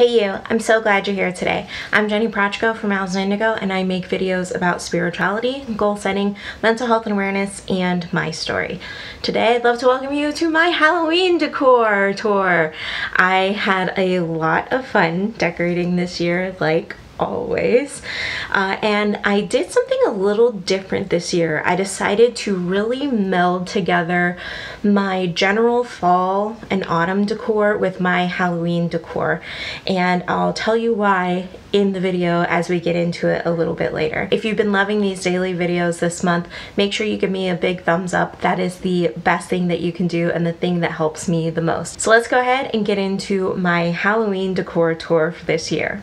Hey you, I'm so glad you're here today. I'm Jenny Prochko from Owls and Indigo, and I make videos about spirituality, goal setting, mental health and awareness, and my story. Today I'd love to welcome you to my Halloween decor tour. I had a lot of fun decorating this year, like always, and I did something a little different this year. I decided to really meld together my general fall and autumn decor with my Halloween decor, and I'll tell you why in the video as we get into it a little bit later. If you've been loving these daily videos this month, make sure you give me a big thumbs up. That is the best thing that you can do and the thing that helps me the most. So let's go ahead and get into my Halloween decor tour for this year.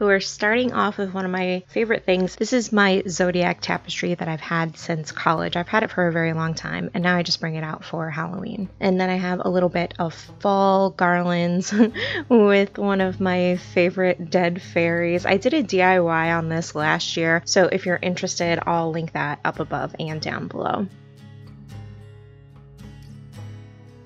We're starting off with one of my favorite things. This is my zodiac tapestry that I've had since college. I've had it for a very long time, and now I just bring it out for Halloween. And then I have a little bit of fall garlands with one of my favorite dead fairies. I did a DIY on this last year, so if you're interested, I'll link that up above and down below.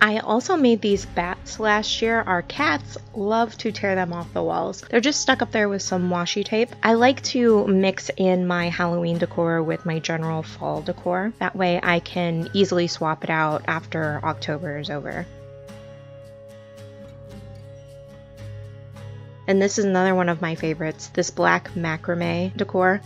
I also made these bats last year. Our cats love to tear them off the walls. They're just stuck up there with some washi tape. I like to mix in my Halloween decor with my general fall decor. That way I can easily swap it out after October is over. And this is another one of my favorites, this black macrame decor.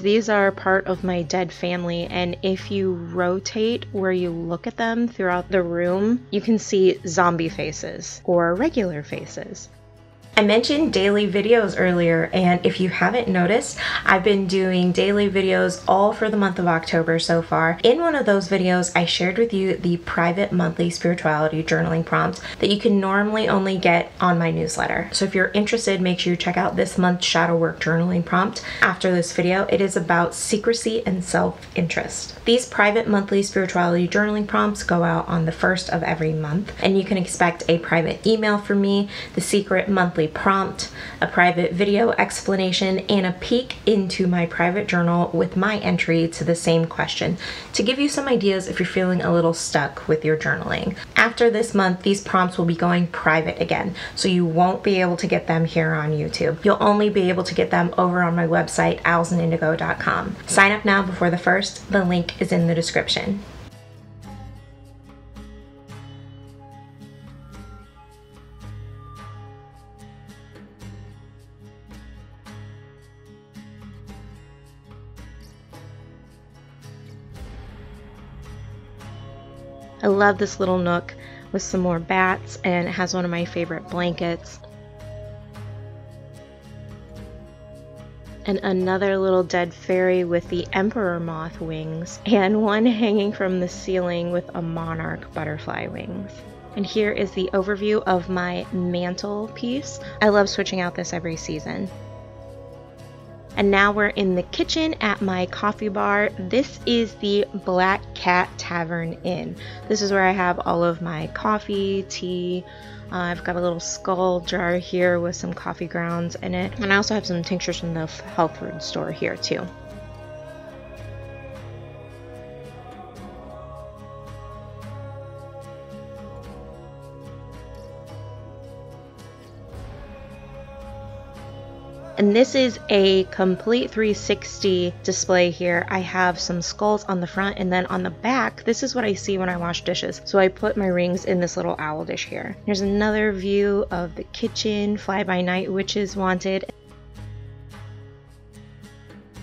These are part of my dead family, and if you rotate where you look at them throughout the room, you can see zombie faces or regular faces. I mentioned daily videos earlier, and if you haven't noticed, I've been doing daily videos all for the month of October so far. In one of those videos, I shared with you the private monthly spirituality journaling prompt that you can normally only get on my newsletter. So if you're interested, make sure you check out this month's shadow work journaling prompt after this video. It is about secrecy and self-interest. These private monthly spirituality journaling prompts go out on the 1st of every month, and you can expect a private email from me, the secret monthly prompt, a private video explanation, and a peek into my private journal with my entry to the same question to give you some ideas if you're feeling a little stuck with your journaling. After this month, these prompts will be going private again, so you won't be able to get them here on YouTube. You'll only be able to get them over on my website, owlsandindigo.com. Sign up now before the first. The link is in the description. I love this little nook with some more bats, and it has one of my favorite blankets. And another little dead fairy with the emperor moth wings, and one hanging from the ceiling with a monarch butterfly wings. And here is the overview of my mantle piece. I love switching out this every season. And now we're in the kitchen at my coffee bar. This is the Black Cat Tavern Inn. This is where I have all of my coffee, tea. I've got a little skull jar here with some coffee grounds in it. And I also have some tinctures from the health food store here too. And this is a complete 360 display here. I have some skulls on the front, and then on the back, this is what I see when I wash dishes. So I put my rings in this little owl dish here. Here's another view of the kitchen, fly-by-night witches wanted.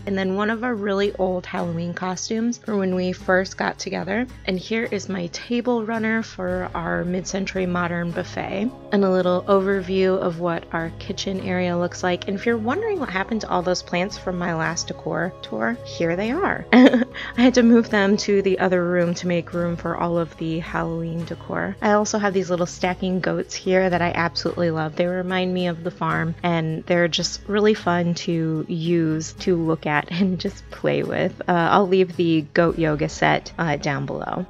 And then one of our really old Halloween costumes for when we first got together. And here is my table runner for our mid-century modern buffet, and a little overview of what our kitchen area looks like. And if you're wondering what happened to all those plants from my last decor tour, here they are. I had to move them to the other room to make room for all of the Halloween decor. I also have these little stacking goats here that I absolutely love. They remind me of the farm, and they're just really fun to use, to look at and just play with. I'll leave the goat yoga set down below.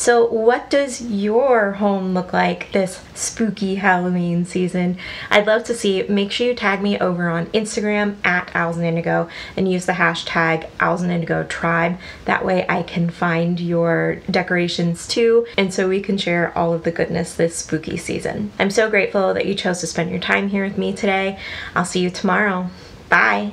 So what does your home look like this spooky Halloween season? I'd love to see it. Make sure you tag me over on Instagram at Owls and Indigo and use the hashtag Owls and Indigo Tribe. That way I can find your decorations too, and so we can share all of the goodness this spooky season. I'm so grateful that you chose to spend your time here with me today. I'll see you tomorrow. Bye.